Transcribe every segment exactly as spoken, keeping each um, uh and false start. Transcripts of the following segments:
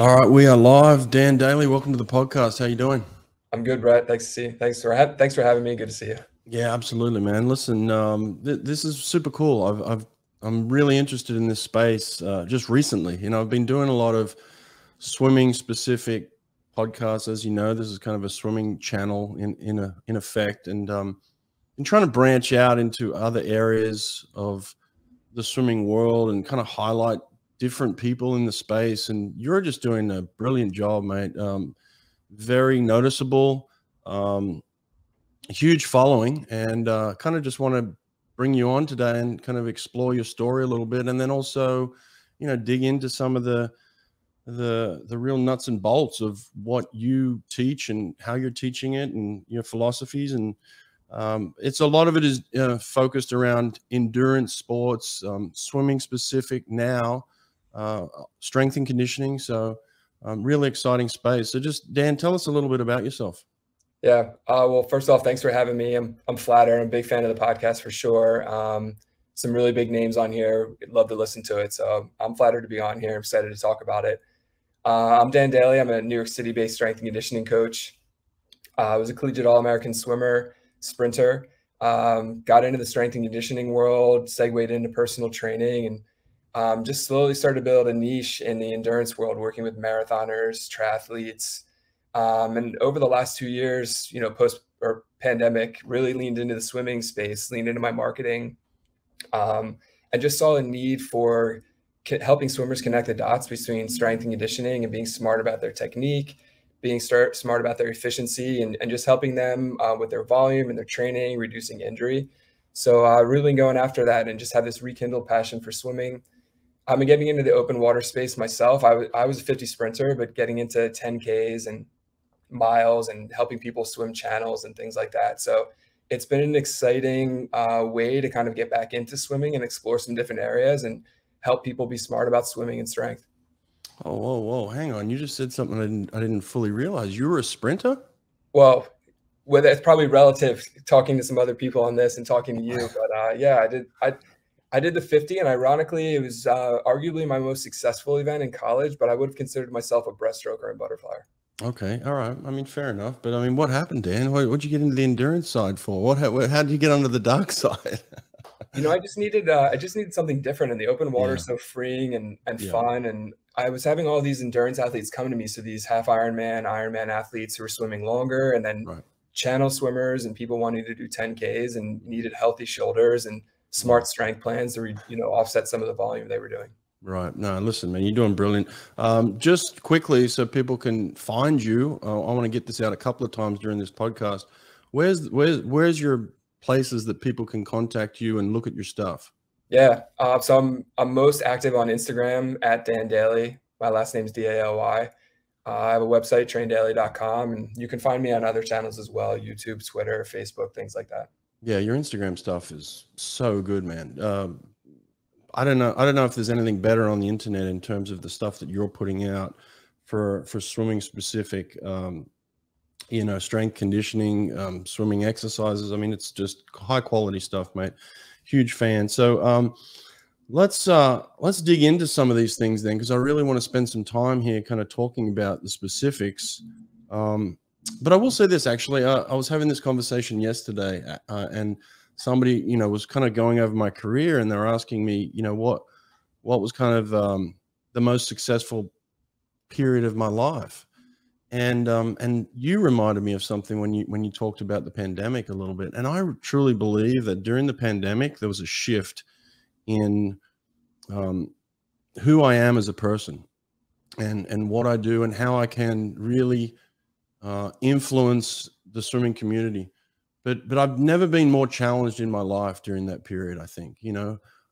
All right, we are live. Dan Daly, welcome to the podcast. How you doing? I'm good, Brett. Thanks to see you. Thanks for ha thanks for having me. Good to see you. Yeah, absolutely, man. Listen, um, th this is super cool. I've, I've I'm really interested in this space. Uh, just recently, you know, I've been doing a lot of swimming specific podcasts. As you know, this is kind of a swimming channel in in a in effect, and um, been trying to branch out into other areas of the swimming world and kind of highlight different people in the space, and you're just doing a brilliant job, mate. Um, very noticeable, um, huge following, and uh, kind of just want to bring you on today and kind of explore your story a little bit, and then also, you know, dig into some of the the the real nuts and bolts of what you teach and how you're teaching it and your philosophies. And um, it's a lot of it is uh, focused around endurance sports, um, swimming specific now, uh, strength and conditioning. So um, really exciting space. So just, Dan, tell us a little bit about yourself. Yeah. Uh, well, first off, thanks for having me. I'm, I'm flattered. I'm a big fan of the podcast for sure. Um, some really big names on here. I'd love to listen to it. So I'm flattered to be on here. I'm excited to talk about it. Uh, I'm Dan Daly. I'm a New York City based strength and conditioning coach. Uh, I was a collegiate All-American swimmer, sprinter, um, got into the strength and conditioning world, segued into personal training, and Um, just slowly started to build a niche in the endurance world, working with marathoners, triathletes. Um, and over the last two years, you know, post or pandemic, really leaned into the swimming space, leaned into my marketing. Um, I just saw a need for helping swimmers connect the dots between strength and conditioning and being smart about their technique, being start, smart about their efficiency, and, and just helping them uh, with their volume and their training, reducing injury. So uh, really going after that and just have this rekindled passion for swimming. I've been getting into the open water space myself. I, I was a fifty sprinter, but getting into ten Ks and miles and helping people swim channels and things like that. So it's been an exciting uh, way to kind of get back into swimming and explore some different areas and help people be smart about swimming and strength. Oh, whoa, whoa. Hang on. You just said something I didn't, I didn't fully realize. You were a sprinter? Well, whether it's probably relative talking to some other people on this and talking to you, but uh, yeah, I did. I, I did the fifty, and ironically, it was uh, arguably my most successful event in college, but I would have considered myself a breaststroker and butterflyer. Okay. All right. I mean, fair enough. But I mean, what happened, Dan? What did you get into the endurance side for? What? How, how did you get onto the dark side? You know, I just needed, uh, I just needed something different, and the open water is yeah. so freeing and, and yeah. fun. And I was having all these endurance athletes come to me. So these half Ironman, Ironman athletes who were swimming longer, and then right. channel swimmers and people wanting to do ten Ks and needed healthy shoulders and smart strength plans to re, you know, offset some of the volume they were doing. Right. No, listen, man, you're doing brilliant. Um, just quickly, so people can find you, uh, I want to get this out a couple of times during this podcast. Where's, where's, where's your places that people can contact you and look at your stuff? Yeah. Uh, so I'm, I'm most active on Instagram at Dan Daly. My last name's D A L Y. Uh, I have a website, Train Daly dot com, and you can find me on other channels as well, YouTube, Twitter, Facebook, things like that. Yeah, your Instagram stuff is so good, man. Um, I don't know. I don't know if there's anything better on the internet in terms of the stuff that you're putting out for for swimming specific, um, you know, strength conditioning, um, swimming exercises. I mean, it's just high quality stuff, mate. Huge fan. So um, let's uh, let's dig into some of these things then, because I really want to spend some time here, kind of talking about the specifics. Um, But I will say this, actually, uh, I was having this conversation yesterday uh, and somebody, you know, was kind of going over my career, and they're asking me, you know, what, what was kind of um, the most successful period of my life. And, um, and you reminded me of something when you, when you talked about the pandemic a little bit. And I truly believe that during the pandemic, there was a shift in um, who I am as a person and, and what I do and how I can really Uh, influence the swimming community. But but I've never been more challenged in my life during that period, I think. You know,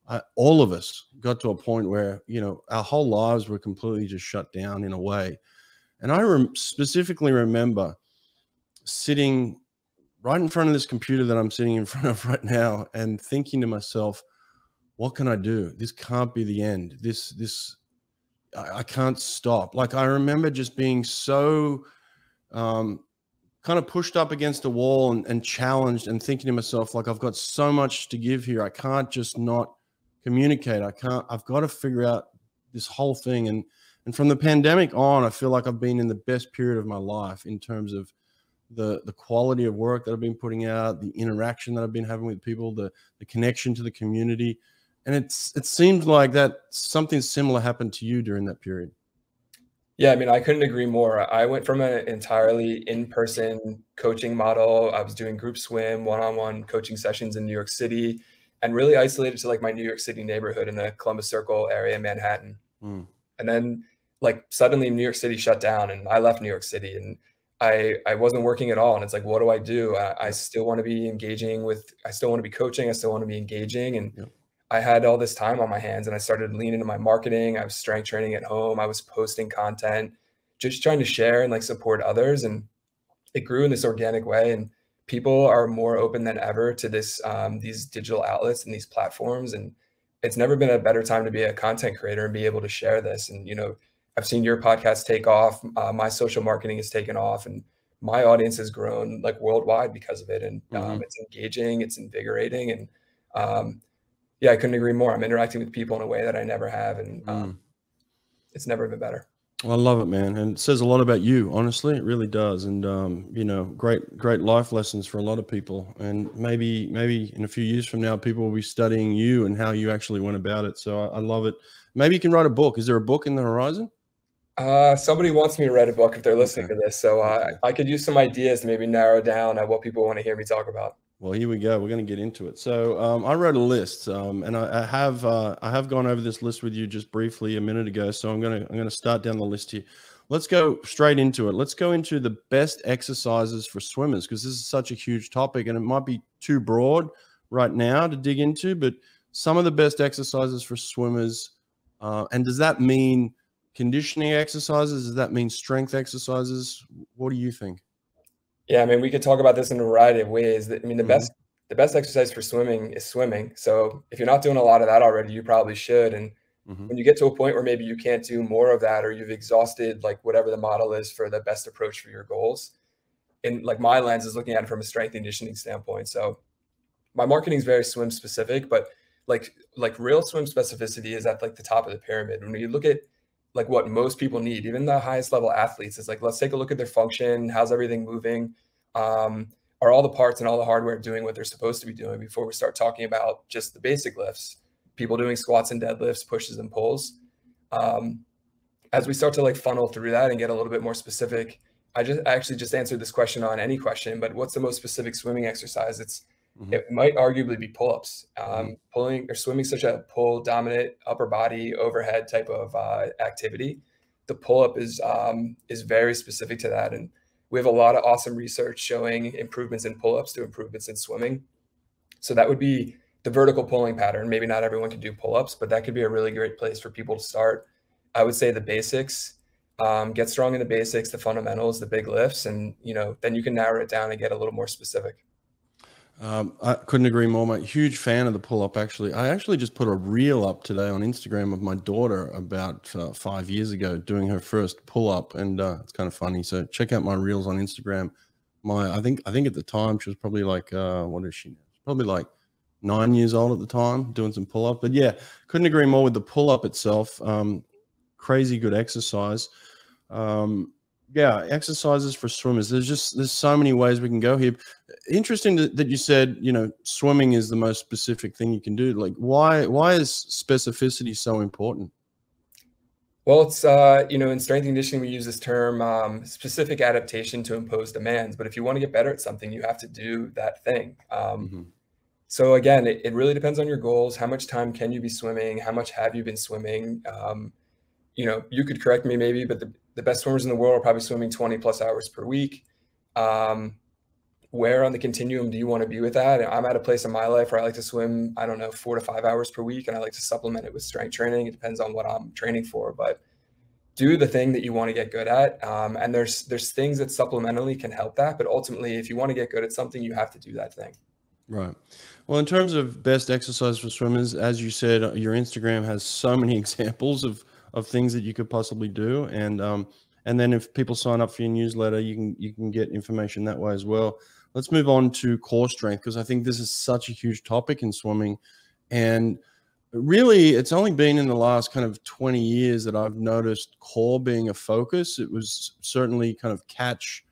I, all of us got to a point where, you know, our whole lives were completely just shut down in a way. And I rem- specifically remember sitting right in front of this computer that I'm sitting in front of right now and thinking to myself, what can I do? This can't be the end. This, this, I, I can't stop. Like, I remember just being so um, kind of pushed up against a wall and, and challenged and thinking to myself, like, I've got so much to give here. I can't just not communicate. I can't, I've got to figure out this whole thing. And, And from the pandemic on, I feel like I've been in the best period of my life in terms of the, the quality of work that I've been putting out, the interaction that I've been having with people, the, the connection to the community. And it's, it seems like that something similar happened to you during that period. Yeah, I mean, I couldn't agree more. I went from an entirely in-person coaching model. I was doing group swim, one-on-one coaching sessions in New York City, and really isolated to like my New York City neighborhood in the Columbus Circle area in Manhattan. Mm. And then like suddenly New York City shut down and I left New York City and I, I wasn't working at all. And it's like, what do I do? I, I still want to be engaging with, I still want to be coaching. I still want to be engaging. And yeah. I had all this time on my hands and I started leaning into my marketing. I was strength training at home. I was posting content, just trying to share and like support others. And it grew in this organic way. And people are more open than ever to this, um, these digital outlets and these platforms. And it's never been a better time to be a content creator and be able to share this. And, you know, I've seen your podcast take off. Uh, my social marketing has taken off and my audience has grown like worldwide because of it. And um, mm-hmm. it's engaging, it's invigorating. And um, yeah, I couldn't agree more. I'm interacting with people in a way that I never have. And um, mm. it's never been better. Well, I love it, man. And it says a lot about you, honestly, it really does. And, um, you know, great, great life lessons for a lot of people. And maybe, maybe in a few years from now, people will be studying you and how you actually went about it. So I, I love it. Maybe you can write a book. Is there a book in the horizon? Uh, somebody wants me to write a book if they're listening okay. to this. So uh, okay. I could use some ideas to maybe narrow down at what people want to hear me talk about. Well, here we go. We're going to get into it. So um, I wrote a list, um, and I, I have uh, I have gone over this list with you just briefly a minute ago. So I'm going to I'm going to start down the list here. Let's go straight into it. Let's go into the best exercises for swimmers because this is such a huge topic, and it might be too broad right now to dig into. But some of the best exercises for swimmers, uh, and does that mean conditioning exercises? Does that mean strength exercises? What do you think? Yeah, I mean, we could talk about this in a variety of ways. I mean, the mm-hmm. best the best exercise for swimming is swimming. So if you're not doing a lot of that already, you probably should. And mm-hmm. when you get to a point where maybe you can't do more of that, or you've exhausted like whatever the model is for the best approach for your goals. And like my lens is looking at it from a strength conditioning standpoint. So my marketing is very swim specific, but like like real swim specificity is at like the top of the pyramid. When you look at like what most people need, even the highest level athletes, is like, let's take a look at their function. How's everything moving? Um, are all the parts and all the hardware doing what they're supposed to be doing before we start talking about just the basic lifts, people doing squats and deadlifts, pushes and pulls. Um, as we start to like funnel through that and get a little bit more specific, I just I actually just answered this question on Any Question, but what's the most specific swimming exercise? It's, mm-hmm. it might arguably be pull-ups, um, mm-hmm. pulling or swimming, such a pull dominant upper body overhead type of uh, activity. The pull-up is, um, is very specific to that. And we have a lot of awesome research showing improvements in pull-ups to improvements in swimming. So that would be the vertical pulling pattern. Maybe not everyone can do pull-ups, but that could be a really great place for people to start. I would say the basics, um, get strong in the basics, the fundamentals, the big lifts, and you know, then you can narrow it down and get a little more specific. Um, I couldn't agree more. I'm a huge fan of the pull-up, actually. I actually just put a reel up today on Instagram of my daughter about uh, five years ago doing her first pull-up, and uh, it's kind of funny. So check out my reels on Instagram. My, I think, I think at the time she was probably like, uh, what is she now? Probably like nine years old at the time, doing some pull-up. But yeah, couldn't agree more with the pull-up itself. Um, crazy good exercise. Um, Yeah, exercises for swimmers. There's just there's so many ways we can go here. Interesting that you said, you know, swimming is the most specific thing you can do. Like, why why is specificity so important? Well, it's uh, you know, in strength conditioning we use this term um, specific adaptation to impose demands. But if you want to get better at something, you have to do that thing. Um, mm-hmm. So again, it, it really depends on your goals. How much time can you be swimming? How much have you been swimming? Um, you know, you could correct me maybe, but the The best swimmers in the world are probably swimming twenty plus hours per week. Um, where on the continuum do you want to be with that? I'm at a place in my life where I like to swim, I don't know, four to five hours per week. And I like to supplement it with strength training. It depends on what I'm training for, but do the thing that you want to get good at. Um, and there's, there's things that supplementally can help that. But ultimately, if you want to get good at something, you have to do that thing. Right. Well, in terms of best exercise for swimmers, as you said, your Instagram has so many examples of of things that you could possibly do. And, um, and then if people sign up for your newsletter, you can, you can get information that way as well. Let's move on to core strength, because I think this is such a huge topic in swimming. And really, it's only been in the last kind of twenty years that I've noticed core being a focus. It was certainly kind of catch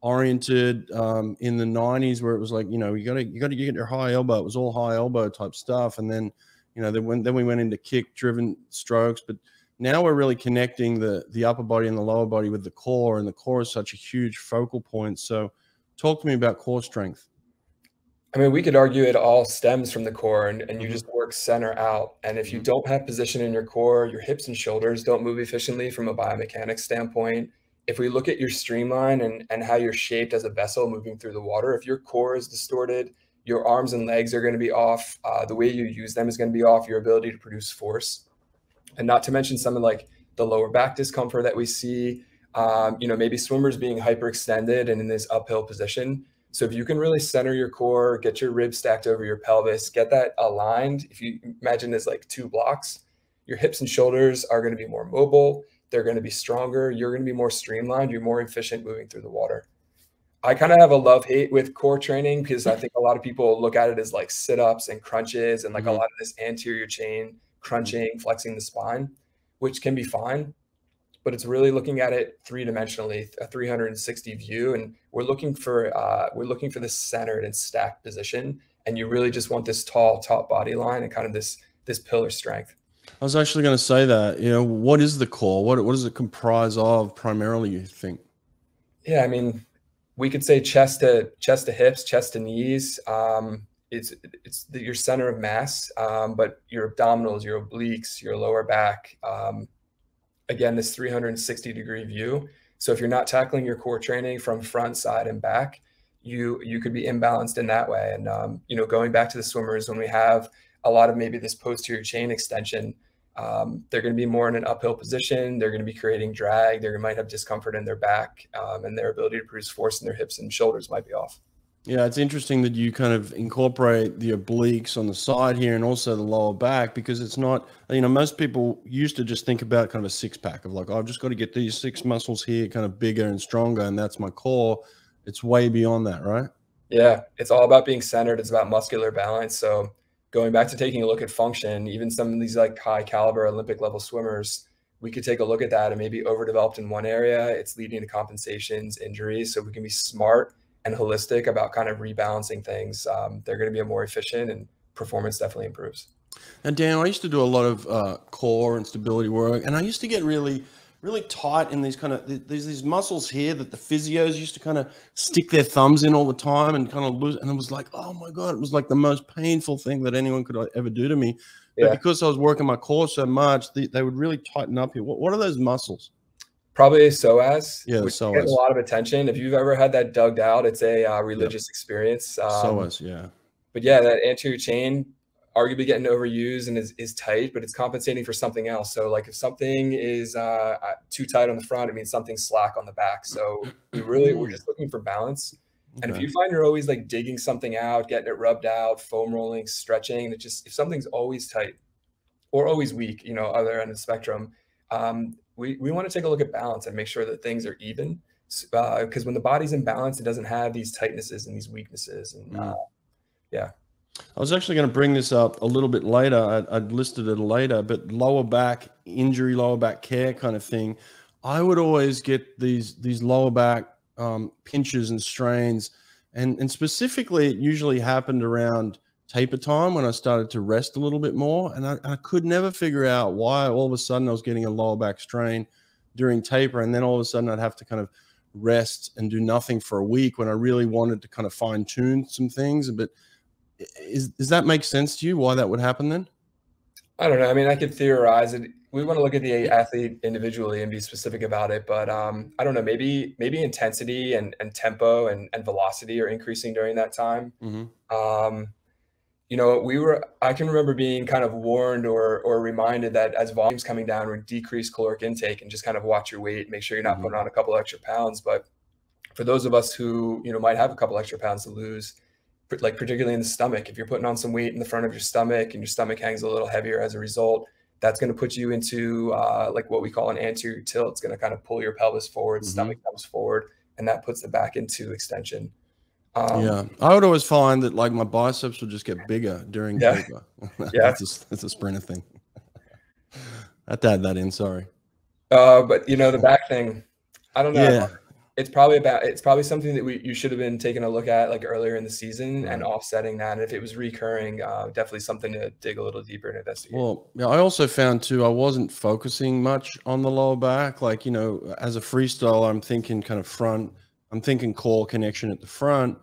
oriented um, in the nineties, where it was like, you know, you gotta, you gotta get your high elbow. It was all high elbow type stuff. And then, you know, then, when, then we went into kick driven strokes, but now we're really connecting the, the upper body and the lower body with the core, and the core is such a huge focal point. So talk to me about core strength. I mean, we could argue it all stems from the core, and, and you just work center out. And if you don't have position in your core, your hips and shoulders don't move efficiently from a biomechanics standpoint. If we look at your streamline and, and how you're shaped as a vessel moving through the water, if your core is distorted, your arms and legs are going to be off. Uh, the way you use them is going to be off, your ability to produce force. And not to mention some of like the lower back discomfort that we see, um, you know, maybe swimmers being hyperextended and in this uphill position. So if you can really center your core, get your ribs stacked over your pelvis, get that aligned. If you imagine there's like two blocks, your hips and shoulders are going to be more mobile. They're going to be stronger. You're going to be more streamlined. You're more efficient moving through the water. I kind of have a love-hate with core training, because I think a lot of people look at it as like sit-ups and crunches and like mm-hmm. a lot of this anterior chain crunching, flexing the spine, which can be fine. But it's really looking at it three-dimensionally, a three hundred sixty view, and we're looking for uh, we're looking for this centered and stacked position. And you really just want this tall top body line and kind of this this pillar strength. I was actually going to say that. You know, what is the core? What what does it comprise of primarily, you think? Yeah, I mean, we could say chest to chest to hips, chest to knees. Um, it's it's the, your center of mass, um, but your abdominals, your obliques, your lower back. Um, Again, this three hundred sixty degree view. So if you're not tackling your core training from front, side, and back, you you could be imbalanced in that way. And um, you know, going back to the swimmers, when we have a lot of maybe this posterior chain extension, um, they're going to be more in an uphill position. They're going to be creating drag. They might have discomfort in their back, um, and their ability to produce force in their hips and shoulders might be off. Yeah, it's interesting that you kind of incorporate the obliques on the side here and also the lower back, because it's not, you know, most people used to just think about kind of a six pack of like, oh, I've just got to get these six muscles here kind of bigger and stronger, and that's my core. It's way beyond that, right? Yeah, it's all about being centered. It's about muscular balance. So going back to taking a look at function, even some of these like high caliber Olympic level swimmers, we could take a look at that and maybe overdeveloped in one area. It's leading to compensations, injuries. So we can be smart and holistic about kind of rebalancing things. Um, they're going to be more efficient, and performance definitely improves. And Dan, I used to do a lot of uh, core and stability work, and I used to get really, really tight in these kind of these these muscles here that the physios used to kind of stick their thumbs in all the time and kind of lose. And it was like, oh my god, it was like the most painful thing that anyone could ever do to me. Yeah. But because I was working my core so much, they, they would really tighten up here. What, what are those muscles? Probably psoas. Yeah, which psoas gets a lot of attention. If you've ever had that dug out, it's a uh, religious yep. experience. Um, psoas, yeah. But yeah, that anterior chain arguably getting overused and is, is tight, but it's compensating for something else. So like if something is uh, too tight on the front, it means something's slack on the back. So we really, we're just looking for balance. Okay. And if you find you're always like digging something out, getting it rubbed out, foam rolling, stretching, it just, if something's always tight or always weak, you know, other end of the spectrum, um, We, we want to take a look at balance and make sure that things are even, because uh, when the body's in balance, it doesn't have these tightnesses and these weaknesses. And uh, yeah, I was actually going to bring this up a little bit later. I, I'd listed it later, but lower back injury, lower back care kind of thing. I would always get these these lower back um, pinches and strains, and and specifically, it usually happened around taper time when I started to rest a little bit more, and I, I could never figure out why all of a sudden I was getting a lower back strain during taper, and then all of a sudden I'd have to kind of rest and do nothing for a week when I really wanted to kind of fine tune some things. But is, does that make sense to you, why that would happen then? I don't know. I mean, I could theorize it. We want to look at the athlete individually and be specific about it, but um, I don't know, maybe maybe intensity and, and tempo and, and velocity are increasing during that time. Mm-hmm. Um, You know, we were, I can remember being kind of warned or or reminded that as volume's coming down, we decrease caloric intake and just kind of watch your weight, make sure you're not mm-hmm. putting on a couple extra pounds. But for those of us who, you know, might have a couple extra pounds to lose, like particularly in the stomach, if you're putting on some weight in the front of your stomach and your stomach hangs a little heavier as a result, that's going to put you into uh, like what we call an anterior tilt. It's going to kind of pull your pelvis forward, mm-hmm. stomach comes forward, and that puts the back into extension. Um, yeah, I would always find that like my biceps would just get bigger during yeah. yoga. that's yeah, a, that's a sprinter thing. I had to add that in. Sorry. Uh, but you know the back thing, I don't know. Yeah. It's probably about it's probably something that we you should have been taking a look at like earlier in the season right. and offsetting that. And if it was recurring, uh, definitely something to dig a little deeper and investigate. Well, yeah, I also found too I wasn't focusing much on the lower back. Like you know, as a freestyle, I'm thinking kind of front. I'm thinking core connection at the front,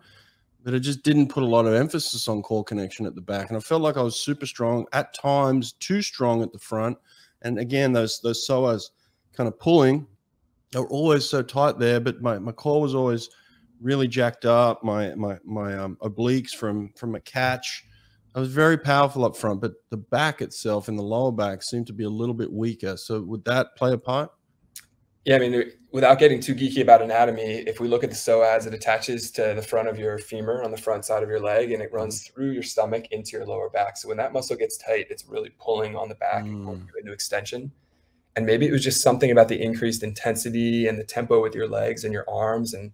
but I just didn't put a lot of emphasis on core connection at the back. And I felt like I was super strong at times, too strong at the front. And again, those those psoas kind of pulling, they were always so tight there, but my, my core was always really jacked up. My my my um, obliques from from a catch, I was very powerful up front, but the back itself and the lower back seemed to be a little bit weaker. So would that play a part? Yeah, I mean, without getting too geeky about anatomy, if we look at the psoas, it attaches to the front of your femur on the front side of your leg, and it runs through your stomach into your lower back. So when that muscle gets tight, it's really pulling on the back mm. and pulling you into extension. And maybe it was just something about the increased intensity and the tempo with your legs and your arms. And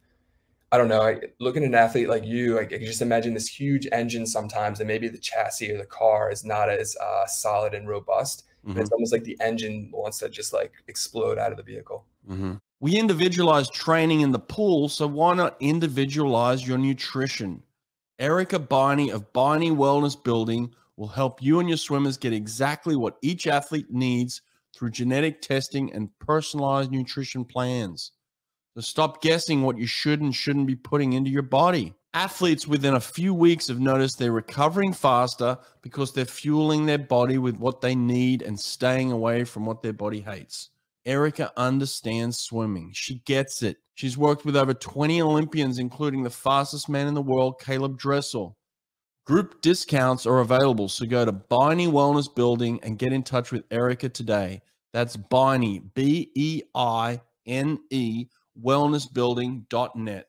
I don't know, I, looking at an athlete like you, I, I can just imagine this huge engine sometimes, and maybe the chassis or the car is not as uh, solid and robust. Mm-hmm. It's almost like the engine wants to just like explode out of the vehicle. Mm-hmm. We individualize training in the pool, so why not individualize your nutrition? Erica Beine of Beine Wellness Building will help you and your swimmers get exactly what each athlete needs through genetic testing and personalized nutrition plans. So stop guessing what you should and shouldn't be putting into your body. Athletes within a few weeks have noticed they're recovering faster because they're fueling their body with what they need and staying away from what their body hates. Erica understands swimming. She gets it. She's worked with over twenty Olympians, including the fastest man in the world, Caleb Dressel. Group discounts are available, so go to Beine Wellness Building and get in touch with Erica today. That's Beine, B E I N E, wellness building dot net.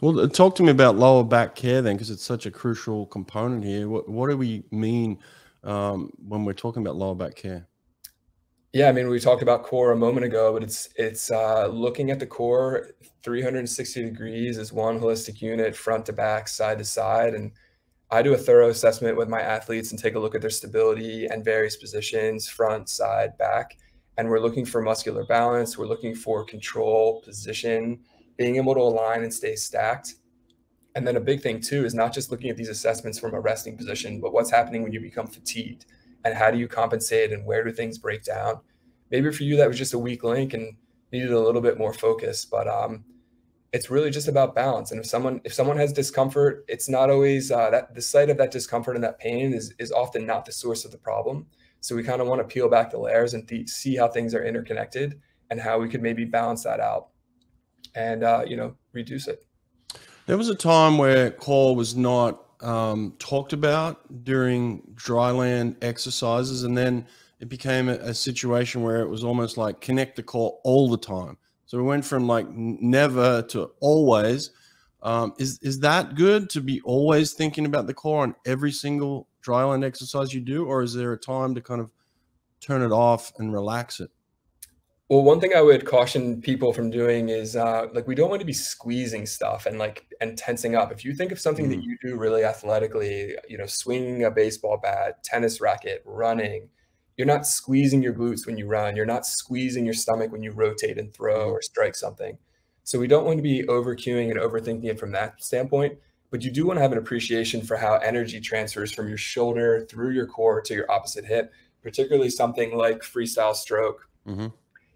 Well, talk to me about lower back care then, because it's such a crucial component here. What, what do we mean um, when we're talking about lower back care? Yeah, I mean, we talked about core a moment ago, but it's it's uh, looking at the core three hundred sixty degrees as one holistic unit, front to back, side to side. And I do a thorough assessment with my athletes and take a look at their stability and various positions, front, side, back. And we're looking for muscular balance. We're looking for control, position, being able to align and stay stacked. And then a big thing too is not just looking at these assessments from a resting position, but what's happening when you become fatigued and how do you compensate and where do things break down? Maybe for you, that was just a weak link and needed a little bit more focus, but um, it's really just about balance. And if someone if someone has discomfort, it's not always uh, that the sight of that discomfort and that pain is, is often not the source of the problem. So we kind of want to peel back the layers and th- see how things are interconnected and how we could maybe balance that out and, uh, you know, reduce it. There was a time where core was not um, talked about during dryland exercises. And then it became a, a situation where it was almost like connect the core all the time. So we went from like never to always. Um, is, is that good to be always thinking about the core on every single dryland exercise you do? Or is there a time to kind of turn it off and relax it? Well, one thing I would caution people from doing is uh, like we don't want to be squeezing stuff and like and tensing up. If you think of something mm. that you do really athletically, you know, swinging a baseball bat, tennis racket, running, you're not squeezing your glutes when you run. You're not squeezing your stomach when you rotate and throw mm. or strike something. So we don't want to be over cueing and overthinking it from that standpoint. But you do want to have an appreciation for how energy transfers from your shoulder through your core to your opposite hip, particularly something like freestyle stroke. Mm-hmm.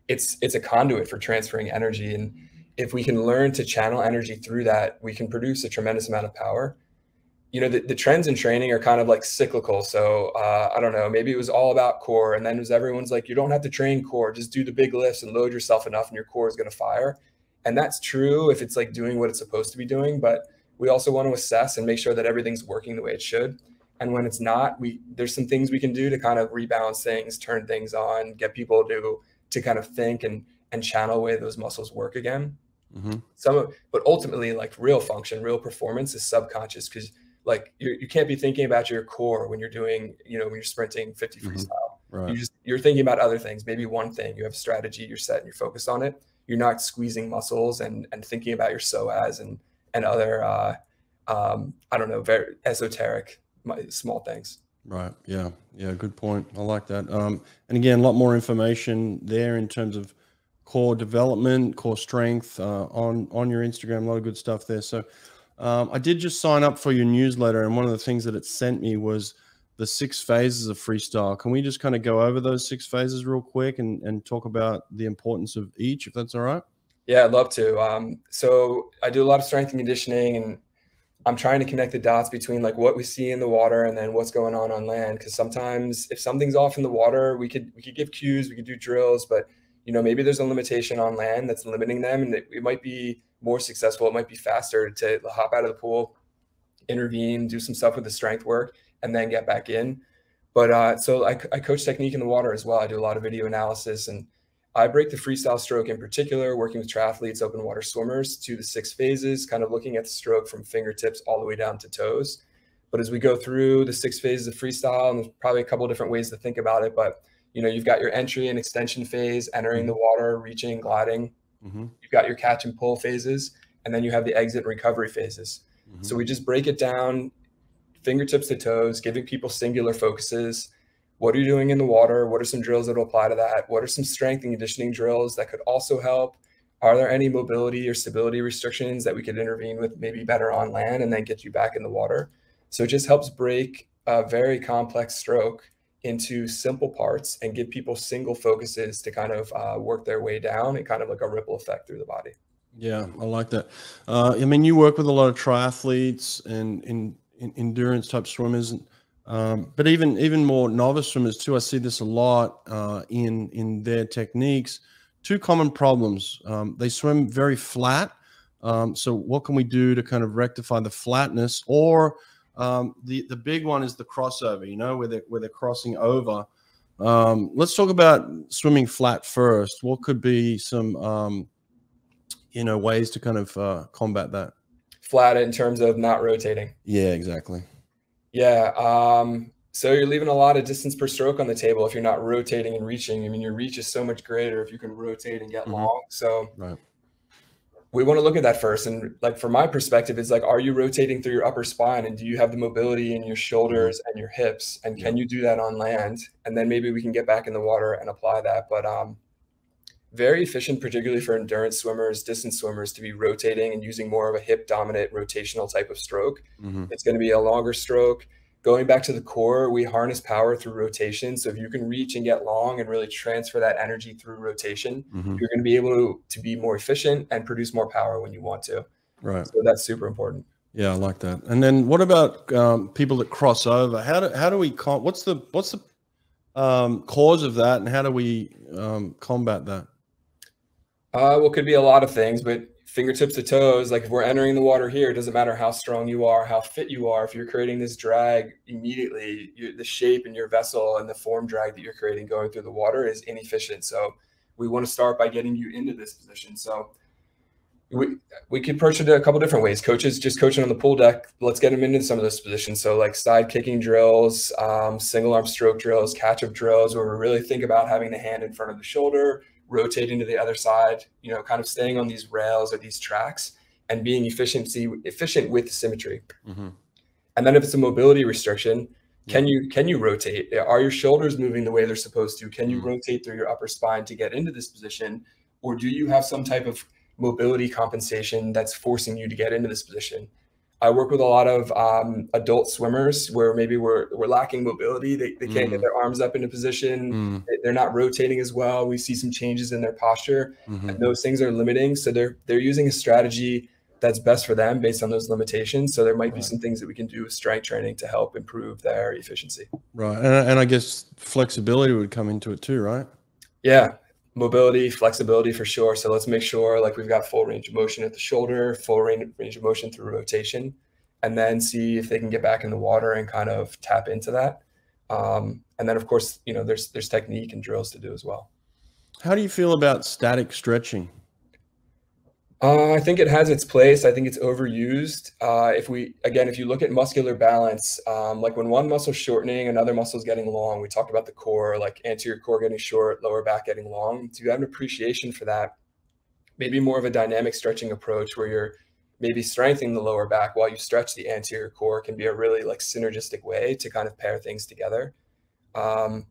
It's it's a conduit for transferring energy. And if we can learn to channel energy through that, we can produce a tremendous amount of power. You know, the, the trends in training are kind of like cyclical. So uh, I don't know, maybe it was all about core. And then it was everyone's like, you don't have to train core, just do the big lifts and load yourself enough and your core is going to fire. And that's true if it's like doing what it's supposed to be doing. But we also want to assess and make sure that everything's working the way it should. And when it's not, we there's some things we can do to kind of rebalance things, turn things on, get people to to kind of think and, and channel away those muscles work again. Mm-hmm. Some of, but ultimately like real function, real performance is subconscious. Cause like you you can't be thinking about your core when you're doing, you know, when you're sprinting fifty freestyle, mm-hmm. right. you just, you're thinking about other things. Maybe one thing you have a strategy, you're set and you're focused on it. You're not squeezing muscles and, and thinking about your psoas and, and other, uh, um, I don't know, very esoteric, my, small things. Right. Yeah. Yeah. Good point. I like that. Um, and again, a lot more information there in terms of core development, core strength, uh, on, on your Instagram, a lot of good stuff there. So, um, I did just sign up for your newsletter, and one of the things that it sent me was the six phases of freestyle. Can we just kind of go over those six phases real quick and, and talk about the importance of each, if that's all right? Yeah, I'd love to. Um, so I do a lot of strength and conditioning, and I'm trying to connect the dots between like what we see in the water and then what's going on on land. Cause sometimes if something's off in the water, we could, we could give cues, we could do drills, but you know, maybe there's a limitation on land that's limiting them, and it, it might be more successful. It might be faster to hop out of the pool, intervene, do some stuff with the strength work, and then get back in. But uh, so I, I coach technique in the water as well. I do a lot of video analysis, and I break the freestyle stroke in particular, working with triathletes, open water swimmers, to the six phases, kind of looking at the stroke from fingertips all the way down to toes. But as we go through the six phases of freestyle, and there's probably a couple of different ways to think about it, but you know, you've got your entry and extension phase, entering mm-hmm. the water, reaching, gliding. Mm-hmm. You've got your catch and pull phases, and then you have the exit and recovery phases. Mm-hmm. So we just break it down, fingertips to toes, giving people singular focuses. What are you doing in the water? What are some drills that will apply to that? What are some strength and conditioning drills that could also help? Are there any mobility or stability restrictions that we could intervene with, maybe better on land, and then get you back in the water? So it just helps break a very complex stroke into simple parts and give people single focuses to kind of uh, work their way down, and kind of like a ripple effect through the body. Yeah, I like that. Uh, I mean, you work with a lot of triathletes and in, in endurance type swimmers, and Um, but even, even more novice swimmers too. I see this a lot, uh, in, in their techniques. Two common problems. Um, they swim very flat. Um, so what can we do to kind of rectify the flatness? Or, um, the, the big one is the crossover, you know, where they're, where they're crossing over. Um, let's talk about swimming flat first. What could be some, um, you know, ways to kind of, uh, combat that? Flat in terms of not rotating. Yeah, exactly. Yeah. Um, so you're leaving a lot of distance per stroke on the table if you're not rotating and reaching. I mean, your reach is so much greater if you can rotate and get mm-hmm. long. So right. we want to look at that first. And like, from my perspective, it's like, are you rotating through your upper spine, and do you have the mobility in your shoulders and your hips, and yeah. can you do that on land? And then maybe we can get back in the water and apply that. But, um, very efficient, particularly for endurance swimmers, distance swimmers, to be rotating and using more of a hip dominant rotational type of stroke. Mm-hmm. It's going to be a longer stroke. Going back to the core, we harness power through rotation. So if you can reach and get long and really transfer that energy through rotation, mm-hmm. you're going to be able to, to be more efficient and produce more power when you want to. Right. So that's super important. Yeah, I like that. And then what about um, people that cross over? How do, how do we, what's the, what's the um, cause of that, and how do we um, combat that? Uh, well, it could be a lot of things, but fingertips to toes, like if we're entering the water here, it doesn't matter how strong you are, how fit you are. If you're creating this drag immediately, you, the shape in your vessel and the form drag that you're creating going through the water is inefficient. So we want to start by getting you into this position. So we, we could approach it a couple different ways. Coaches just coaching on the pool deck, let's get them into some of those positions. So like side kicking drills, um, single arm stroke drills, catch up drills, where we really think about having the hand in front of the shoulder, rotating to the other side, you know, kind of staying on these rails or these tracks and being efficiency efficient with symmetry. Mm-hmm. And then if it's a mobility restriction, can you, can you rotate? Are your shoulders moving the way they're supposed to? Can you mm-hmm. rotate through your upper spine to get into this position? Or do you have some type of mobility compensation that's forcing you to get into this position? I work with a lot of um, adult swimmers where maybe we're, we're lacking mobility. They, they can't mm. get their arms up into position. Mm. They're not rotating as well. We see some changes in their posture, mm-hmm. and those things are limiting. So they're, they're using a strategy that's best for them based on those limitations. So there might right. be some things that we can do with strength training to help improve their efficiency. Right. And, and I guess flexibility would come into it too, right? Yeah. Mobility, flexibility for sure. So let's make sure like we've got full range of motion at the shoulder, full range, range of motion through rotation, and then see if they can get back in the water and kind of tap into that. Um, and then of course, you know, there's, there's technique and drills to do as well. How do you feel about static stretching? Uh, I think it has its place. I think it's overused. Uh, if we, again, if you look at muscular balance, um, like when one muscle's shortening, another muscle's getting long. We talked about the core, like anterior core getting short, lower back getting long. Do you have an appreciation for that? Maybe more of a dynamic stretching approach where you're maybe strengthening the lower back while you stretch the anterior core can be a really like synergistic way to kind of pair things together. Um,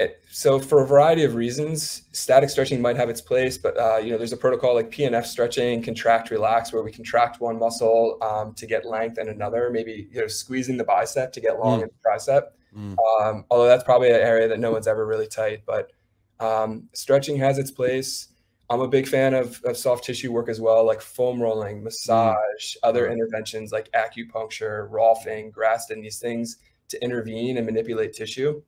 it, so for a variety of reasons, static stretching might have its place, but uh, you know, there's a protocol like P N F stretching, contract, relax, where we contract one muscle um, to get length and another, maybe, you know, squeezing the bicep to get long mm. and the tricep. Mm. Um, although that's probably an area that no one's ever really tight, but um, stretching has its place. I'm a big fan of, of soft tissue work as well, like foam rolling, massage, mm. other interventions like acupuncture, Rolfing, Graston, these things to intervene and manipulate tissue.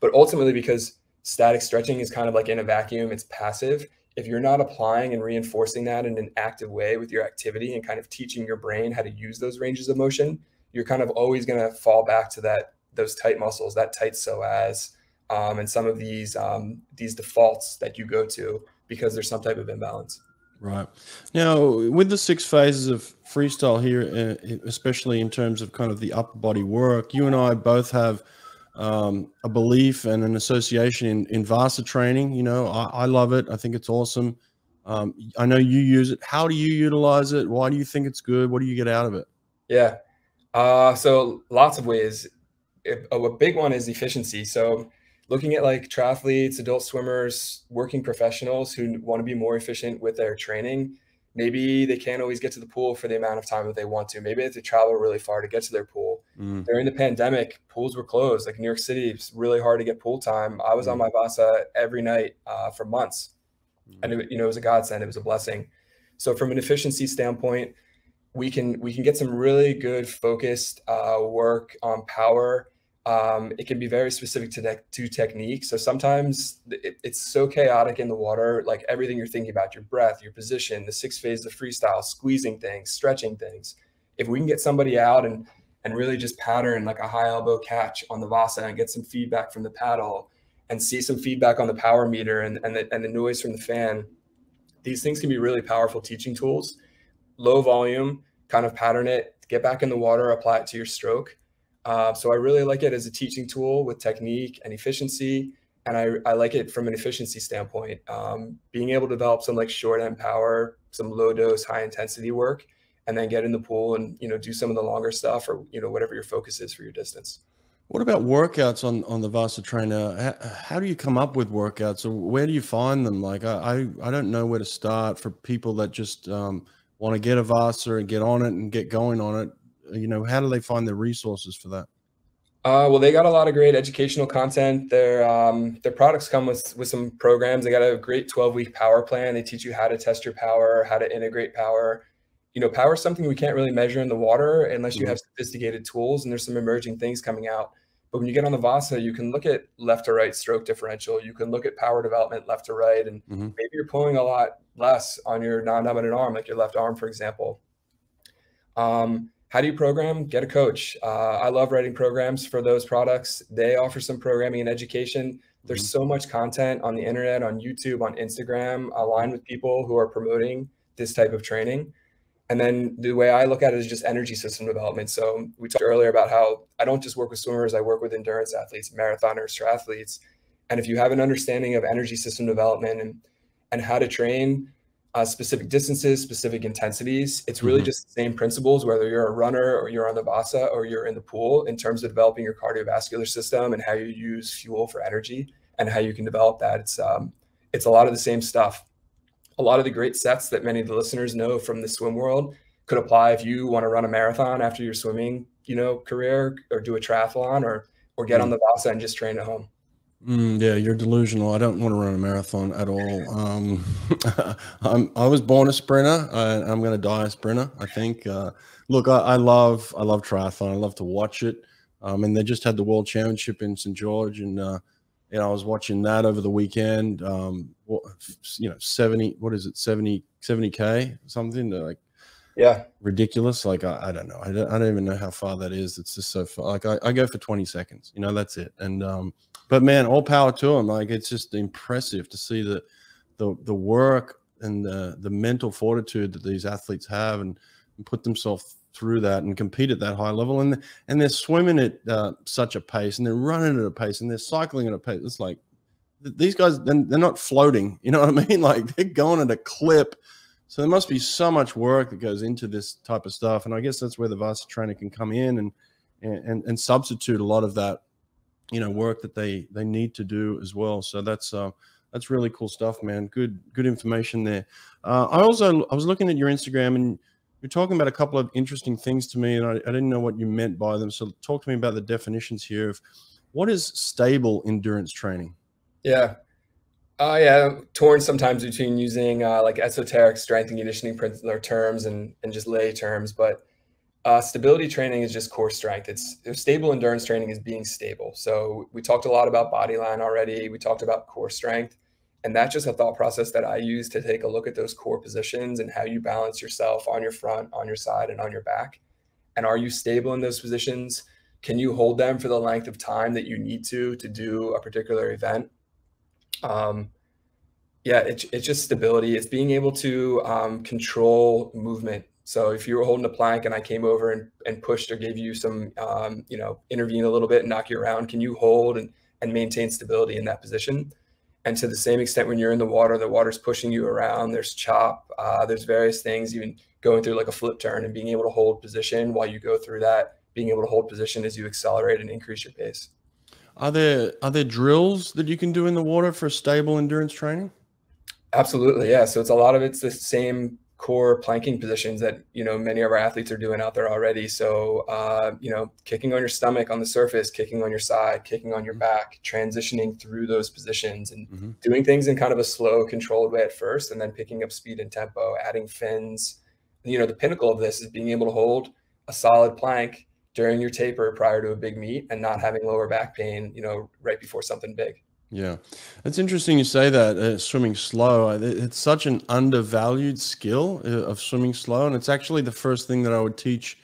But ultimately, because static stretching is kind of like in a vacuum, it's passive. If you're not applying and reinforcing that in an active way with your activity and kind of teaching your brain how to use those ranges of motion, you're kind of always going to fall back to that, those tight muscles, that tight psoas, um, and some of these, um, these defaults that you go to, because there's some type of imbalance. Right. Now, with the six phases of freestyle here, especially in terms of kind of the upper body work, you and I both have um, a belief and an association in, in Vasa training. You know, I, I love it. I think it's awesome. Um, I know you use it. How do you utilize it? Why do you think it's good? What do you get out of it? Yeah. Uh, so lots of ways. A big one is efficiency. So looking at like triathletes, adult swimmers, working professionals who want to be more efficient with their training. Maybe they can't always get to the pool for the amount of time that they want to. Maybe they have to travel really far to get to their pool. Mm. During the pandemic, pools were closed. Like New York City, it's really hard to get pool time. I was mm. on my Vasa every night uh, for months. Mm. And it, you know, it was a godsend. It was a blessing. So from an efficiency standpoint, we can, we can get some really good focused uh, work on power. Um, it can be very specific to, te to technique. So sometimes it, it's so chaotic in the water, like everything you're thinking about, your breath, your position, the six phases of freestyle, squeezing things, stretching things. If we can get somebody out and, and really just pattern like a high elbow catch on the Vasa and get some feedback from the paddle and see some feedback on the power meter and, and, the, and the noise from the fan, these things can be really powerful teaching tools. Low volume, kind of pattern it, get back in the water, apply it to your stroke. Uh, so I really like it as a teaching tool with technique and efficiency. And I, I like it from an efficiency standpoint, um, being able to develop some like short end power, some low dose, high intensity work, and then get in the pool and, you know, do some of the longer stuff or, you know, whatever your focus is for your distance. What about workouts on, on the Vasa Trainer? How, how do you come up with workouts, or where do you find them? Like, I, I, I don't know where to start for people that just um, want to get a Vasa and get on it and get going on it. You know, how do they find the resources for that? Uh, well, they got a lot of great educational content. Their um, their products come with with some programs. They got a great twelve week power plan. They teach you how to test your power, how to integrate power. You know, power is something we can't really measure in the water unless you mm-hmm. have sophisticated tools, and there's some emerging things coming out. But when you get on the Vasa, you can look at left to right stroke differential. You can look at power development left to right, and mm-hmm. maybe you're pulling a lot less on your non-dominant arm, like your left arm, for example. Um, How do you program? Get a coach. Uh, I love writing programs for those products. They offer some programming and education. There's mm-hmm. so much content on the internet, on YouTube, on Instagram, aligned with people who are promoting this type of training. And then the way I look at it is just energy system development. So we talked earlier about how I don't just work with swimmers, I work with endurance athletes, marathoners, triathletes. And if you have an understanding of energy system development and, and how to train, Uh, specific distances, specific intensities. It's really mm-hmm. just the same principles, whether you're a runner or you're on the Vasa or you're in the pool, in terms of developing your cardiovascular system and how you use fuel for energy and how you can develop that. It's, um, it's a lot of the same stuff. A lot of the great sets that many of the listeners know from the swim world could apply if you want to run a marathon after your swimming, you know, career, or do a triathlon, or, or get mm-hmm. on the Vasa and just train at home. Mm, yeah, you're delusional. I don't want to run a marathon at all. Um, I'm, I was born a sprinter. I, I'm going to die a sprinter, I think. Uh, look, I, I love I love triathlon. I love to watch it. Um, and they just had the World Championship in Saint George, and uh, you know, I was watching that over the weekend. Um, you know, seventy. What is it? seventy, seventy K, something like. Yeah, ridiculous. Like I, I don't know. I don't, I don't even know how far that is. It's just so far. Like I, I go for twenty seconds. You know, that's it. And um, but man, all power to him. Like it's just impressive to see the the the work and the the mental fortitude that these athletes have, and, and put themselves through that and compete at that high level. And and they're swimming at uh, such a pace, and they're running at a pace, and they're cycling at a pace. It's like these guys, they're not floating. You know what I mean? Like they're going at a clip. So there must be so much work that goes into this type of stuff. And I guess that's where the Vasa Trainer can come in and, and, and substitute a lot of that, you know, work that they, they need to do as well. So that's, uh, that's really cool stuff, man. Good, good information there. Uh, I also, I was looking at your Instagram and you're talking about a couple of interesting things to me, and I, I didn't know what you meant by them. So talk to me about the definitions here of what is stable endurance training? Yeah. Oh, uh, yeah. I'm torn sometimes between using uh, like esoteric strength and conditioning principle terms and, and just lay terms. But uh, stability training is just core strength. It's stable endurance training is being stable. So we talked a lot about body line already. We talked about core strength. And that's just a thought process that I use to take a look at those core positions and how you balance yourself on your front, on your side, and on your back. And are you stable in those positions? Can you hold them for the length of time that you need to to do a particular event? Um, yeah, it, it's just stability. It's being able to um, control movement. So if you were holding a plank and I came over and, and pushed or gave you some, um, you know, intervene a little bit and knock you around, can you hold and, and maintain stability in that position? And to the same extent, when you're in the water, the water's pushing you around, there's chop, uh, there's various things, even going through like a flip turn and being able to hold position while you go through that, being able to hold position as you accelerate and increase your pace. Are there, are there drills that you can do in the water for stable endurance training? Absolutely. Yeah. So it's a lot of, it's the same core planking positions that, you know, many of our athletes are doing out there already. So, uh, you know, kicking on your stomach on the surface, kicking on your side, kicking on your back, transitioning through those positions and mm-hmm. doing things in kind of a slow, controlled way at first, and then picking up speed and tempo, adding fins. You know, the pinnacle of this is being able to hold a solid plank during your taper prior to a big meet and not having lower back pain, you know, right before something big. Yeah, it's interesting you say that, uh, swimming slow. It's such an undervalued skill uh, of swimming slow. And it's actually the first thing that I would teach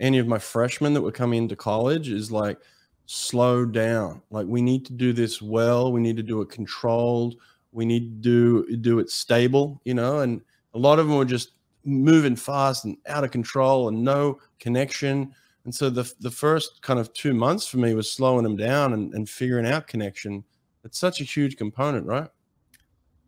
any of my freshmen that were coming into college is like, slow down. Like, we need to do this well. We need to do it controlled. We need to do, do it stable, you know, and a lot of them were just moving fast and out of control and no connection. And so the, the first kind of two months for me was slowing them down and, and figuring out connection. It's such a huge component, right?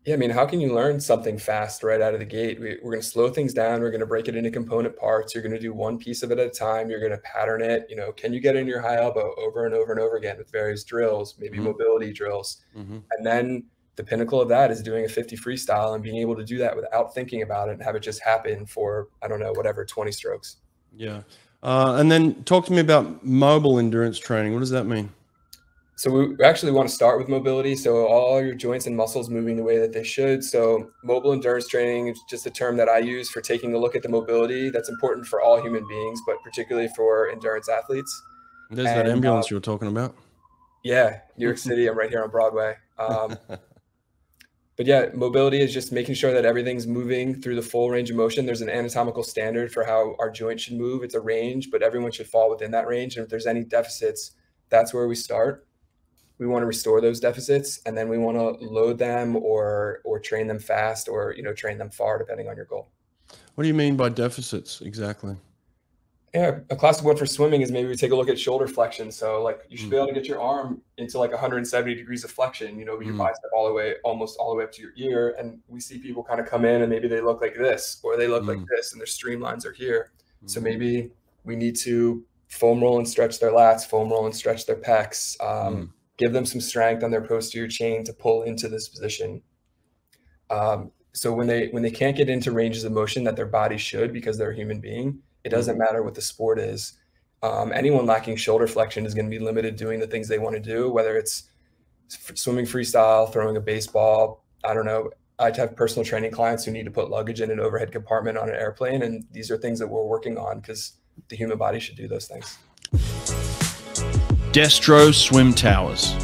Yeah, I mean, how can you learn something fast right out of the gate? We, we're going to slow things down. We're going to break it into component parts. You're going to do one piece of it at a time. You're going to pattern it. You know, can you get in your high elbow over and over and over again with various drills, maybe mm-hmm. mobility drills. Mm-hmm. And then the pinnacle of that is doing a fifty freestyle and being able to do that without thinking about it and have it just happen for, I don't know, whatever, twenty strokes. Yeah. Uh, and then talk to me about mobile endurance training. What does that mean? So we actually want to start with mobility. So all your joints and muscles moving the way that they should. So mobile endurance training is just a term that I use for taking a look at the mobility that's important for all human beings, but particularly for endurance athletes. There's and, that ambulance uh, you were talking about. Yeah, New York City. I'm right here on Broadway. Um, but yeah, mobility is just making sure that everything's moving through the full range of motion. There's an anatomical standard for how our joints should move. It's a range, but everyone should fall within that range. And if there's any deficits, that's where we start. We want to restore those deficits, and then we want to load them or or train them fast or, you know, train them far, depending on your goal. What do you mean by deficits exactly? Yeah, a classic one for swimming is maybe we take a look at shoulder flexion. So like, you should mm. be able to get your arm into like one hundred seventy degrees of flexion, you know, with your mm. bicep all the way, almost all the way up to your ear. And we see people kind of come in and maybe they look like this, or they look mm. like this, and their streamlines are here. Mm. So maybe we need to foam roll and stretch their lats, foam roll and stretch their pecs. Um, mm. Give them some strength on their posterior chain to pull into this position. Um, so when they when they can't get into ranges of motion that their body should, because they're a human being, it doesn't matter what the sport is. Um, anyone lacking shoulder flexion is going to be limited doing the things they want to do, whether it's swimming freestyle, throwing a baseball. I don't know. I have personal training clients who need to put luggage in an overhead compartment on an airplane. And these are things that we're working on because the human body should do those things. Destro Swim Towers.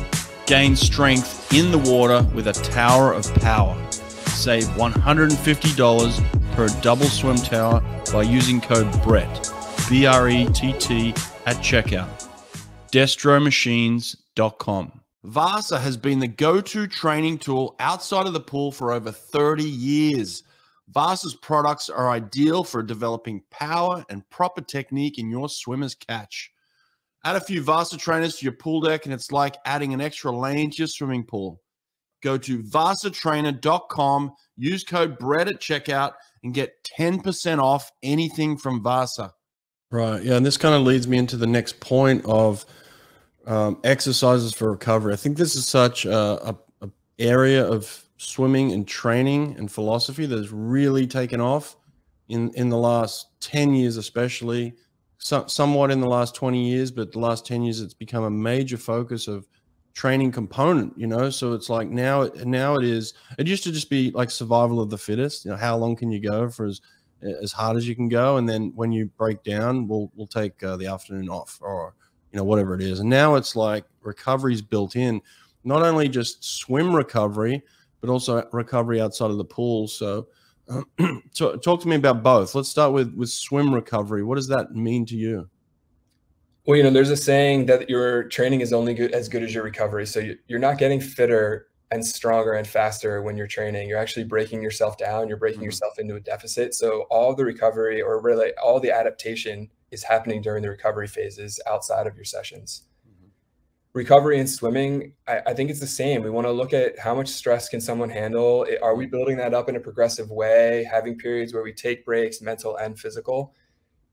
Gain strength in the water with a tower of power. Save one hundred fifty dollars per double swim tower by using code BRETT, B R E T T, at checkout. Destro machines dot com. Vasa has been the go-to training tool outside of the pool for over thirty years. Vasa's products are ideal for developing power and proper technique in your swimmer's catch. Add a few Vasa trainers to your pool deck and it's like adding an extra lane to your swimming pool. Go to Vasa Trainer dot com, use code Brett at checkout, and get ten percent off anything from Vasa. Right. Yeah. And this kind of leads me into the next point of um, exercises for recovery. I think this is such a, a, a area of swimming and training and philosophy that has really taken off in, in the last ten years, especially so, somewhat in the last twenty years, but the last ten years, it's become a major focus of training component, you know? So it's like now, now it is, it used to just be like survival of the fittest, you know, how long can you go for as, as hard as you can go. And then when you break down, we'll, we'll take uh, the afternoon off or, you know, whatever it is. And now it's like recovery's built in, not only just swim recovery, but also recovery outside of the pool. So, uh, so talk to me about both. Let's start with, with swim recovery. What does that mean to you? Well, you know, there's a saying that your training is only good, as good as your recovery. So you, you're not getting fitter and stronger and faster when you're training. You're actually breaking yourself down. You're breaking mm-hmm. yourself into a deficit. So all the recovery, or really all the adaptation, is happening during the recovery phases outside of your sessions. Mm-hmm. Recovery and swimming, I, I think it's the same. We want to look at how much stress can someone handle. Are we building that up in a progressive way, having periods where we take breaks, mental and physical?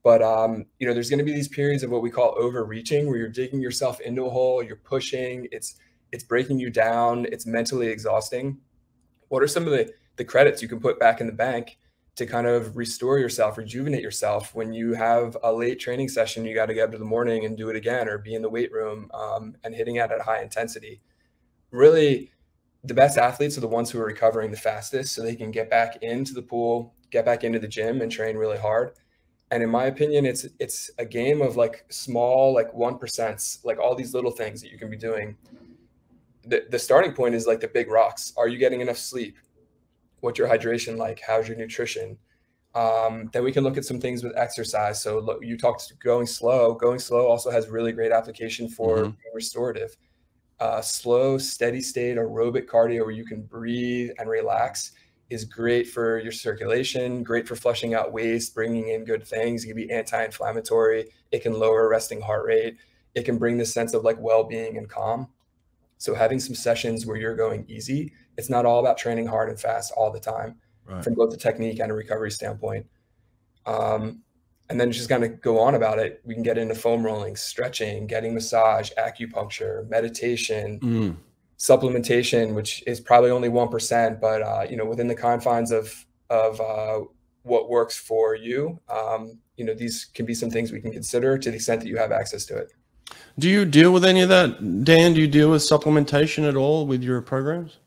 But, um, you know, there's going to be these periods of what we call overreaching, where you're digging yourself into a hole, you're pushing, it's, it's breaking you down, it's mentally exhausting. What are some of the, the credits you can put back in the bank to kind of restore yourself, rejuvenate yourself when you have a late training session, you got to get up to the morning and do it again, or be in the weight room um, and hitting it at high intensity? Really, the best athletes are the ones who are recovering the fastest, so they can get back into the pool, get back into the gym and train really hard. And in my opinion, it's it's a game of like small, like one percent, like all these little things that you can be doing. The, the starting point is like the big rocks. Are you getting enough sleep? What's your hydration like? How's your nutrition? Um, then we can look at some things with exercise. So look, you talked going slow. Going slow also has really great application for mm-hmm. being restorative. Uh, slow, steady state aerobic cardio where you can breathe and relax is great for your circulation, great for flushing out waste, bringing in good things. It can be anti-inflammatory. It can lower resting heart rate. It can bring this sense of like well-being and calm. So having some sessions where you're going easy, it's not all about training hard and fast all the time, right, from both the technique and a recovery standpoint. Um, and then just kind of go on about it. We can get into foam rolling, stretching, getting massage, acupuncture, meditation, mm. supplementation, which is probably only one percent, but uh, you know, within the confines of of uh, what works for you, um, you know, these can be some things we can consider to the extent that you have access to it. Do you deal with any of that, Dan? Do you deal with supplementation at all with your programs?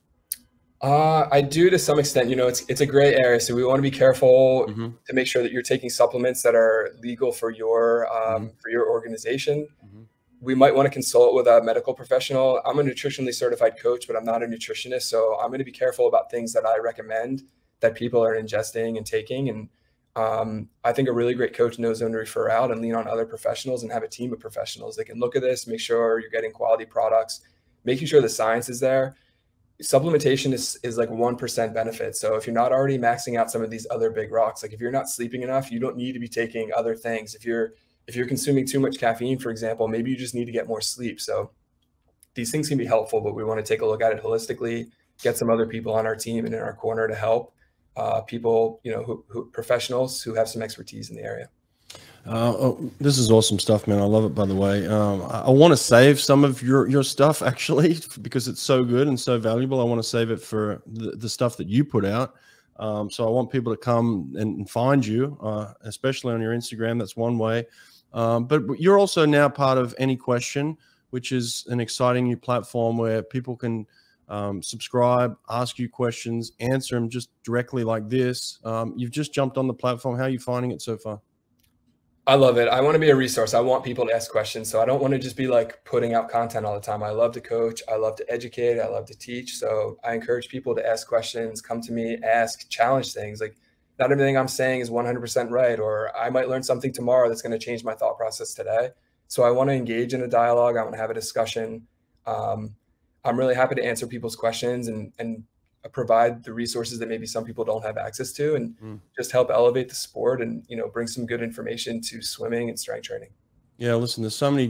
Uh, I do to some extent. You know, it's it's a gray area, so we want to be careful mm-hmm. to make sure that you're taking supplements that are legal for your um, mm-hmm. for your organization. Mm-hmm. We might want to consult with a medical professional. I'm a nutritionally certified coach, but I'm not a nutritionist. So I'm going to be careful about things that I recommend that people are ingesting and taking. And um, I think a really great coach knows when to refer out and lean on other professionals and have a team of professionals that can look at this, make sure you're getting quality products, making sure the science is there. Supplementation is, is like one percent benefit. So if you're not already maxing out some of these other big rocks, like if you're not sleeping enough, you don't need to be taking other things. If you're If you're consuming too much caffeine, for example, maybe you just need to get more sleep. So these things can be helpful, but we want to take a look at it holistically, get some other people on our team and in our corner to help uh, people, you know, who, who professionals who have some expertise in the area. Uh, oh, this is awesome stuff, man. I love it, by the way. Um, I, I want to save some of your, your stuff actually, because it's so good and so valuable. I want to save it for the, the stuff that you put out. Um, so I want people to come and find you, uh, especially on your Instagram. That's one way. Um, but you're also now part of Any Question, which is an exciting new platform where people can um, subscribe, ask you questions, answer them just directly like this. Um, you've just jumped on the platform. How are you finding it so far? I love it. I want to be a resource. I want people to ask questions. So I don't want to just be like putting out content all the time. I love to coach. I love to educate. I love to teach. So I encourage people to ask questions, come to me, ask, challenge things. Like, not everything I'm saying is one hundred percent right, or I might learn something tomorrow that's going to change my thought process today. So I want to engage in a dialogue. I want to have a discussion. Um, I'm really happy to answer people's questions and, and provide the resources that maybe some people don't have access to, and mm. just help elevate the sport and, you know, bring some good information to swimming and strength training. Yeah, listen, there's so many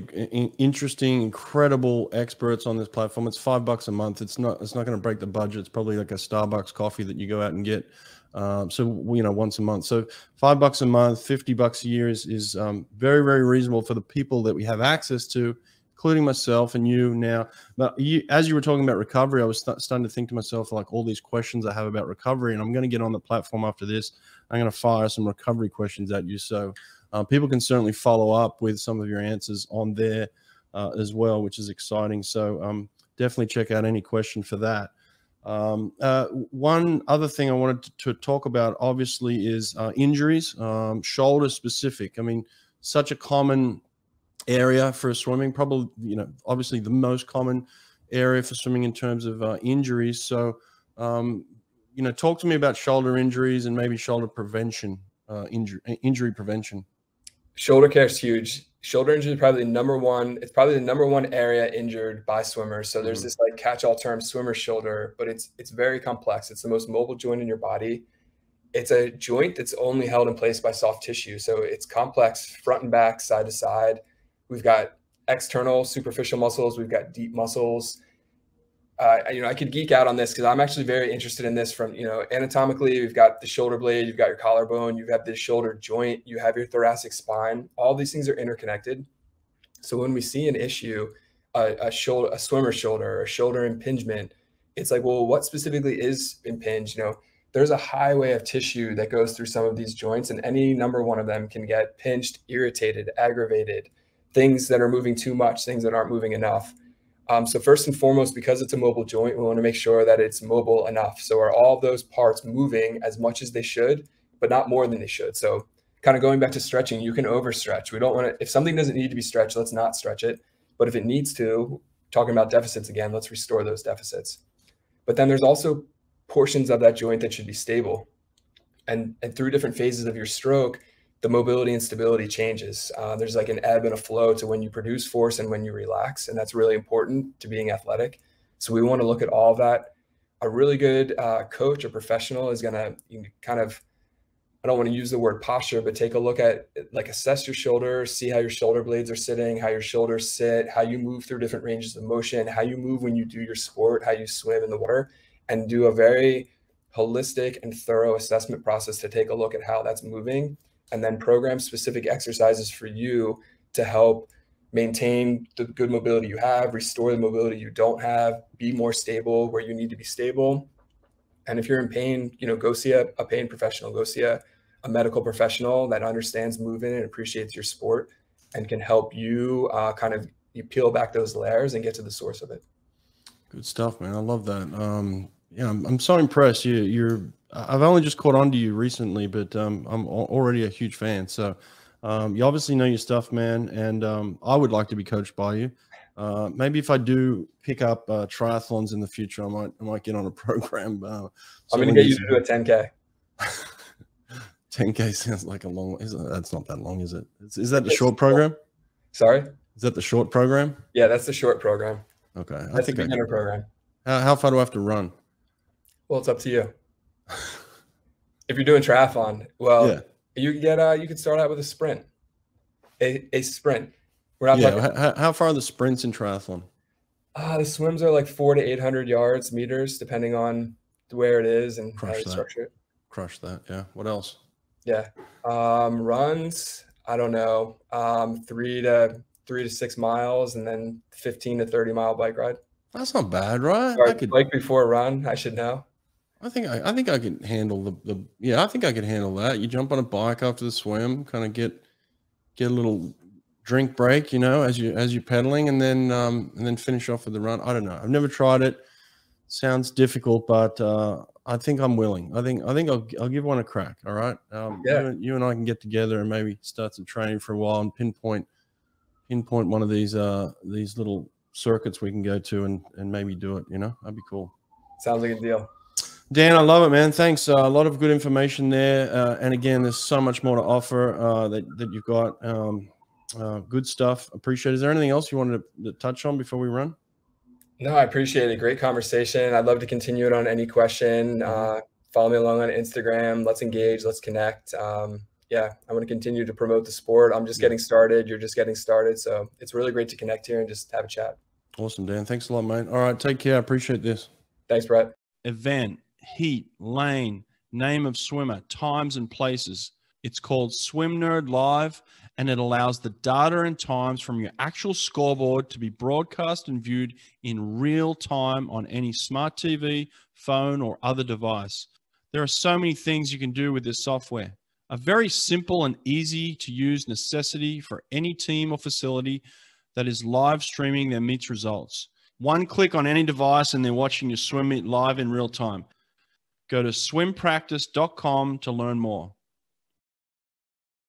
interesting, incredible experts on this platform. It's five bucks a month. It's not it's not going to break the budget. It's probably like a Starbucks coffee that you go out and get. Um, so, you know, once a month. So five bucks a month, fifty bucks a year is, is um, very, very reasonable for the people that we have access to, including myself and you now. But you, as you were talking about recovery, I was st starting to think to myself, like, all these questions I have about recovery, and I'm going to get on the platform after this. I'm going to fire some recovery questions at you. So uh, people can certainly follow up with some of your answers on there uh, as well, which is exciting. So um, definitely check out Any Question for that. Um, uh, one other thing I wanted to, to talk about, obviously, is uh, injuries, um, shoulder specific. I mean, such a common area for swimming, probably, you know, obviously the most common area for swimming in terms of uh, injuries. So, um, you know, talk to me about shoulder injuries and maybe shoulder prevention, uh, injury, injury prevention. Shoulder care is huge. Shoulder injury is probably the number one. It's probably the number one area injured by swimmers. So there's this like catch-all term, swimmer's shoulder, but it's it's very complex. It's the most mobile joint in your body. It's a joint that's only held in place by soft tissue. So it's complex front and back, side to side. We've got external superficial muscles. We've got deep muscles. Uh, you know, I could geek out on this because I'm actually very interested in this from, you know, anatomically. We've got the shoulder blade, you've got your collarbone, you have the shoulder joint, you have your thoracic spine. All these things are interconnected. So when we see an issue, uh, a shoulder, a swimmer's shoulder, a shoulder impingement, it's like, well, what specifically is impinged? You know, there's a highway of tissue that goes through some of these joints, and any number one of them can get pinched, irritated, aggravated, things that are moving too much, things that aren't moving enough. Um, so first and foremost, because it's a mobile joint, we want to make sure that it's mobile enough. So are all those parts moving as much as they should, but not more than they should? So kind of going back to stretching, you can overstretch. We don't want to, if something doesn't need to be stretched, let's not stretch it. But if it needs to, talking about deficits again, let's restore those deficits. But then there's also portions of that joint that should be stable. And, and through different phases of your stroke, the mobility and stability changes. Uh, there's like an ebb and a flow to when you produce force and when you relax. And that's really important to being athletic. So we want to look at all that. A really good uh, coach or professional is going to kind of, I don't want to use the word posture, but take a look at, like, assess your shoulder, see how your shoulder blades are sitting, how your shoulders sit, how you move through different ranges of motion, how you move when you do your sport, how you swim in the water, and do a very holistic and thorough assessment process to take a look at how that's moving. And then program specific exercises for you to help maintain the good mobility you have, restore the mobility you don't have, be more stable where you need to be stable. And if you're in pain, you know, go see a, a pain professional, go see a, a medical professional that understands movement and appreciates your sport and can help you uh, kind of you peel back those layers and get to the source of it. Good stuff, man. I love that. Um, yeah, I'm, I'm so impressed. You, you're I've only just caught on to you recently, but um, I'm already a huge fan. So um, you obviously know your stuff, man. And um, I would like to be coached by you. Uh, maybe if I do pick up uh, triathlons in the future, I might I might get on a program. Uh, I'm going to get you to do a ten K. ten K sounds like a long. Is it, that's not that long, is it? Is, is that the short program? Sorry? Is that the short program? Yeah, that's the short program. Okay. That's I think the beginner I, program. How, how far do I have to run? Well, it's up to you. If you're doing triathlon, well, yeah. you can get uh, you can start out with a sprint, a a sprint. We're not yeah, talking. How, how far are the sprints in triathlon? Uh, the swims are like four to eight hundred yards, meters, depending on where it is and Crush how you that. structure it. Crush that, yeah. What else? Yeah, um, runs. I don't know, um, three to three to six miles, and then fifteen to thirty mile bike ride. That's not bad, right? Or I could bike before a run. I should know. I think I, I think I could handle the, the yeah I think I could handle that. You jump on a bike after the swim, kind of get get a little drink break, you know, as you as you're pedaling, and then um and then finish off with the run. I don't know. I've never tried it. Sounds difficult, but uh, I think I'm willing. I think I think I'll I'll give one a crack. All right. Um, yeah. you, you and I can get together and maybe start some training for a while and pinpoint pinpoint one of these uh these little circuits we can go to and and maybe do it. You know, that'd be cool. Sounds like a deal. Dan, I love it, man. Thanks. Uh, a lot of good information there. Uh, and again, there's so much more to offer uh, that, that you've got. Um, uh, good stuff. Appreciate it. Is there anything else you wanted to, to touch on before we run? No, I appreciate it. Great conversation. I'd love to continue it on Any Question. Uh, follow me along on Instagram. Let's engage. Let's connect. Um, yeah, I want to continue to promote the sport. I'm just getting started. You're just getting started. So it's really great to connect here and just have a chat. Awesome, Dan. Thanks a lot, mate. All right. Take care. I appreciate this. Thanks, Brett. Event, heat, lane, name of swimmer, times and places. It's called Swim Nerd Live, and it allows the data and times from your actual scoreboard to be broadcast and viewed in real time on any smart T V, phone, or other device. There are so many things you can do with this software. A very simple and easy to use necessity for any team or facility that is live streaming their meets results. One click on any device and they're watching your swim meet live in real time. Go to swim practice dot com to learn more.